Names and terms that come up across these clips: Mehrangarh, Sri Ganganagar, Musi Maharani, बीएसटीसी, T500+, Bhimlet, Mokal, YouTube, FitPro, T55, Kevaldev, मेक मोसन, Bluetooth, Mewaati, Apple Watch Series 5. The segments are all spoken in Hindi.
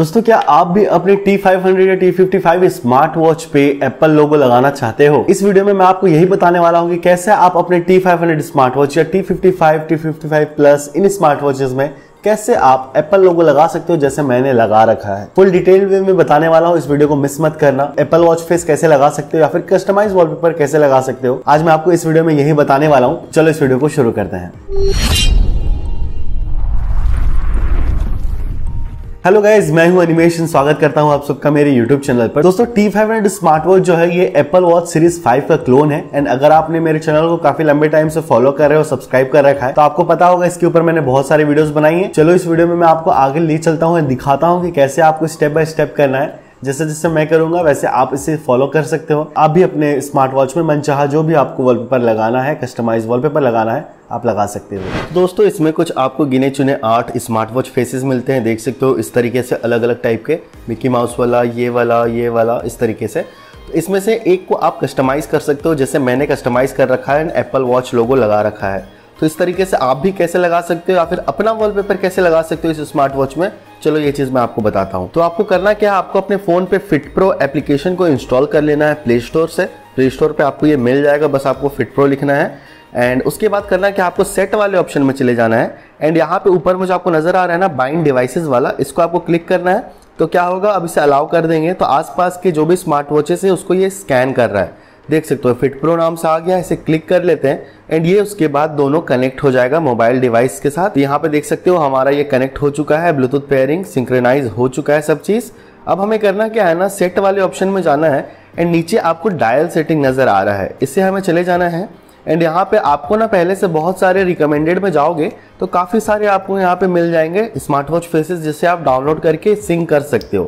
दोस्तों, क्या आप भी अपने T500 या T55 स्मार्ट वॉच पे एप्पल लोगो लगाना चाहते हो? इस वीडियो में मैं आपको यही बताने वाला हूँ कि कैसे आप अपने T500 स्मार्ट वॉच या T55, T55+ इन स्मार्ट वॉचेस में कैसे आप एप्पल लोगो लगा सकते हो जैसे मैंने लगा रखा है। फुल डिटेल में मैं बताने वाला हूँ, इस वीडियो को मिस मत करना। एप्पल वॉच फेस कैसे लगा सकते हो या फिर कस्टमाइज वॉलपेपर कैसे लगा सकते हो, आज मैं आपको इस वीडियो में यही बताने वाला हूँ। चलो इस वीडियो को शुरू करते हैं। हेलो गाइज, मैं हूं एनिमेशन, स्वागत करता हूं आप सबका मेरे YouTube चैनल पर। दोस्तों, T500 स्मार्ट वॉच जो है ये Apple Watch Series 5 का क्लोन है। एंड अगर आपने मेरे चैनल को काफी लंबे टाइम से फॉलो कर रहे हो, सब्सक्राइब कर रखा है तो आपको पता होगा इसके ऊपर मैंने बहुत सारी वीडियोस बनाई हैं। चलो इस वीडियो में मैं आपको आगे ले चलता हूँ, दिखाता हूँ कि कैसे आपको स्टेप बाय स्टेप करना है। जैसे जैसे मैं करूंगा वैसे आप इसे फॉलो कर सकते हो। आप भी अपने स्मार्ट वॉच में मनचाहा जो भी आपको वॉलपेपर लगाना है, कस्टमाइज वॉलपेपर लगाना है, आप लगा सकते हो। दोस्तों, इसमें कुछ आपको गिने चुने 8 स्मार्ट वॉच फेसेस मिलते हैं, देख सकते हो इस तरीके से अलग अलग टाइप के, मिकी माउस वाला, ये वाला, ये वाला, इस तरीके से। तो इसमें से एक को आप कस्टमाइज़ कर सकते हो जैसे मैंने कस्टमाइज़ कर रखा है, एप्पल वॉच लोगो लगा रखा है। तो इस तरीके से आप भी कैसे लगा सकते हो या फिर अपना वॉलपेपर कैसे लगा सकते हो इस स्मार्ट वॉच में, चलो ये चीज़ मैं आपको बताता हूँ। तो आपको करना क्या है, आपको अपने फ़ोन पे FitPro एप्लीकेशन को इंस्टॉल कर लेना है प्ले स्टोर से। प्ले स्टोर पे आपको ये मिल जाएगा, बस आपको FitPro लिखना है। एंड उसके बाद करना क्या, आपको सेट वाले ऑप्शन में चले जाना है। एंड यहाँ पे ऊपर मुझे आपको नज़र आ रहा है ना बाइंड डिवाइसेज वाला, इसको आपको क्लिक करना है। तो क्या होगा, अब इसे अलाउ कर देंगे तो आसपास के जो भी स्मार्ट वॉचेस है उसको ये स्कैन कर रहा है, देख सकते हो FitPro नाम से आ गया। इसे क्लिक कर लेते हैं एंड ये उसके बाद दोनों कनेक्ट हो जाएगा मोबाइल डिवाइस के साथ। यहाँ पे देख सकते हो हमारा ये कनेक्ट हो चुका है, ब्लूटूथ पेयरिंग सिंक्रोनाइज हो चुका है सब चीज़। अब हमें करना क्या है ना, सेट वाले ऑप्शन में जाना है एंड नीचे आपको डायल सेटिंग नज़र आ रहा है, इससे हमें चले जाना है। एंड यहाँ पे आपको ना पहले से बहुत सारे रिकमेंडेड में जाओगे तो काफ़ी सारे आपको यहाँ पे मिल जाएंगे स्मार्ट वॉच फेसेस जिससे आप डाउनलोड करके सिंक कर सकते हो।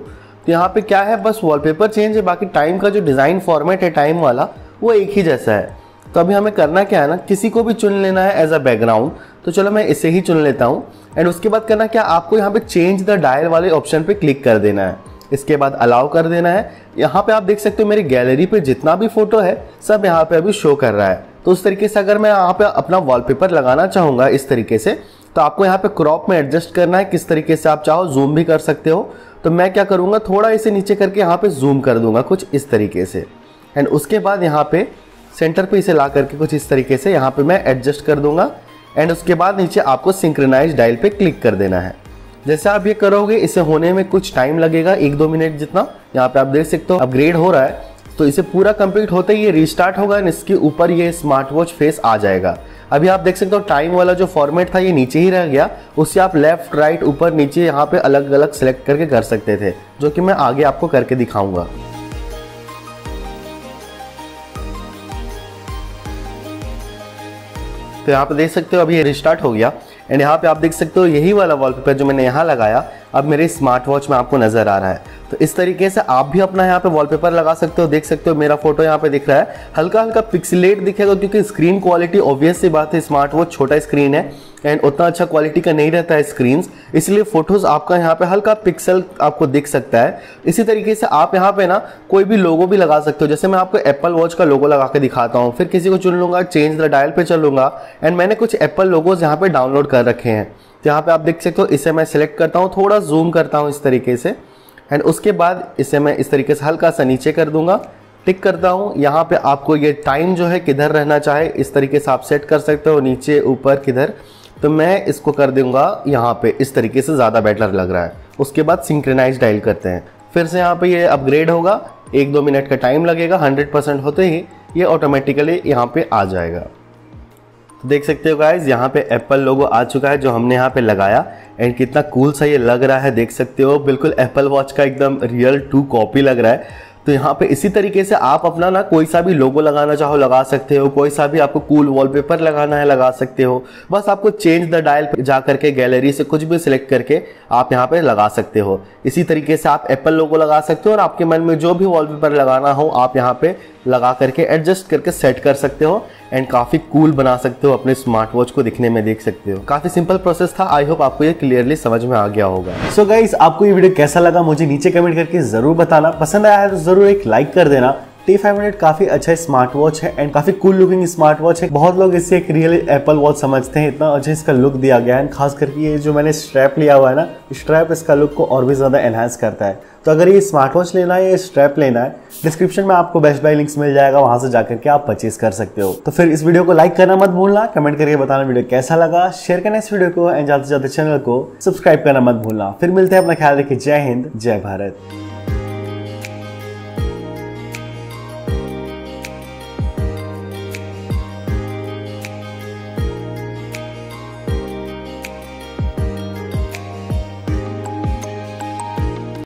तो यहाँ पे क्या है, बस वॉलपेपर चेंज है, बाकी टाइम का जो डिज़ाइन फॉर्मेट है टाइम वाला वो एक ही जैसा है। तो अभी हमें करना क्या है ना, किसी को भी चुन लेना है एज अ बैकग्राउंड। तो चलो मैं इसे ही चुन लेता हूँ। एंड उसके बाद करना क्या, आपको यहाँ पे चेंज द डायल वाले ऑप्शन पे क्लिक कर देना है, इसके बाद अलाउ कर देना है। यहाँ पे आप देख सकते हो मेरी गैलरी पे जितना भी फोटो है सब यहाँ पे अभी शो कर रहा है। तो उस तरीके से अगर मैं यहाँ पे अपना वॉलपेपर लगाना चाहूँगा इस तरीके से, तो आपको यहाँ पे क्रॉप में एडजस्ट करना है, किस तरीके से आप चाहो जूम भी कर सकते हो। तो मैं क्या करूँगा, थोड़ा इसे नीचे करके यहाँ पे जूम कर दूंगा कुछ इस तरीके से। एंड उसके बाद यहाँ पे सेंटर पे इसे ला करके कुछ इस तरीके से यहाँ पे मैं एडजस्ट कर दूंगा। एंड उसके बाद नीचे आपको सिंक्रोनाइज डायल पे क्लिक कर देना है। जैसे आप ये करोगे इसे होने में कुछ टाइम लगेगा, 1-2 मिनट जितना। यहाँ पे आप देख सकते हो अपग्रेड हो रहा है। तो इसे पूरा कंप्लीट होते ही ये रिस्टार्ट होगा एंड इसके ऊपर ये स्मार्ट वॉच फेस आ जाएगा। अभी आप देख सकते हो टाइम वाला जो फॉर्मेट था ये नीचे ही रह गया, उससे आप लेफ्ट राइट ऊपर नीचे यहाँ पे अलग अलग सेलेक्ट करके कर सकते थे, जो कि मैं आगे आपको करके दिखाऊंगा। तो यहाँ पे देख सकते हो अभी ये रिस्टार्ट हो गया। एंड यहाँ पे आप देख सकते हो यही वाला वॉलपेपर जो मैंने यहाँ लगाया अब मेरे स्मार्ट वॉच में आपको नज़र आ रहा है। तो इस तरीके से आप भी अपना यहाँ पे वॉलपेपर लगा सकते हो। देख सकते हो मेरा फोटो यहाँ पे दिख रहा है, हल्का हल्का पिक्सेलेट दिखेगा क्योंकि स्क्रीन क्वालिटी ऑब्वियस सी बात है, स्मार्ट वॉच छोटा स्क्रीन है एंड उतना अच्छा क्वालिटी का नहीं रहता है स्क्रीन, इसलिए फोटोज़ आपका यहाँ पे हल्का पिक्सल आपको दिख सकता है। इसी तरीके से आप यहाँ पे ना कोई भी लोगो भी लगा सकते हो, जैसे मैं आपको एप्पल वॉच का लोगो लगा के दिखाता हूँ, फिर किसी को चुन लूँगा, चेंज द डायल पे चलूँगा। एंड मैंने कुछ एप्पल लोगोज यहाँ पर डाउनलोड कर रखे हैं, तो यहाँ पे आप देख सकते हो इसे मैं सिलेक्ट करता हूँ, थोड़ा जूम करता हूँ इस तरीके से। एंड उसके बाद इसे मैं इस तरीके से हल्का सा नीचे कर दूंगा, टिक करता हूँ। यहाँ पे आपको ये टाइम जो है किधर रहना चाहे इस तरीके से आप सेट कर सकते हो, नीचे ऊपर किधर। तो मैं इसको कर दूंगा यहाँ पे, इस तरीके से ज़्यादा बेटर लग रहा है। उसके बाद सिंक्रोनाइज डायल करते हैं, फिर से यहाँ पे ये अपग्रेड होगा, 1-2 मिनट का टाइम लगेगा। 100% होते ही ये ऑटोमेटिकली यहाँ पे आ जाएगा। देख सकते हो गाइज यहाँ पे एप्पल लोगो आ चुका है जो हमने यहाँ पे लगाया। एंड कितना कूल सा ये लग रहा है, देख सकते हो बिल्कुल एप्पल वॉच का एकदम रियल 2 कॉपी लग रहा है। तो यहाँ पे इसी तरीके से आप अपना ना कोई सा भी लोगो लगाना चाहो लगा सकते हो, कोई सा भी आपको कूल वॉलपेपर लगाना है लगा सकते हो। बस आपको चेंज द डायल पे जा करके गैलरी से कुछ भी सिलेक्ट करके आप यहाँ पे लगा सकते हो। इसी तरीके से आप एप्पल लोगो लगा सकते हो और आपके मन में जो भी वॉलपेपर लगाना हो आप यहाँ पे लगा करके एडजस्ट करके सेट कर सकते हो। एंड काफ़ी कूल बना सकते हो अपने स्मार्ट वॉच को दिखने में, देख सकते हो काफ़ी सिंपल प्रोसेस था। आई होप आपको ये क्लियरली समझ में आ गया होगा। सो गाइस आपको ये वीडियो कैसा लगा मुझे नीचे कमेंट करके ज़रूर बताना, पसंद आया है तो ज़रूर एक लाइक कर देना। T500 काफी अच्छा स्मार्ट वॉच है एंड काफी कूल लुकिंग स्मार्ट वॉच है। बहुत लोग इसे एक रियल एप्पल वॉच समझते हैं, इतना अच्छा इसका लुक दिया गया है। खास करके ये जो मैंने स्ट्रैप लिया हुआ है ना, स्ट्रैप इसका लुक को और भी ज़्यादा एनहांस करता है। तो अगर ये स्मार्ट वॉच लेना है या स्ट्रैप लेना है, डिस्क्रिप्शन में आपको बेस्ट बाय लिंक्स मिल जाएगा, वहाँ से जाकर के आप परचेज कर सकते हो। तो फिर इस वीडियो को लाइक करना मत भूलना, कमेंट करके बताना वीडियो कैसा लगा, शेयर करना इस वीडियो को एंड ज़्यादा से ज़्यादा चैनल को सब्सक्राइब करना मत भूलना। फिर मिलते हैं, अपना ख्याल रखिए। जय हिंद, जय भारत।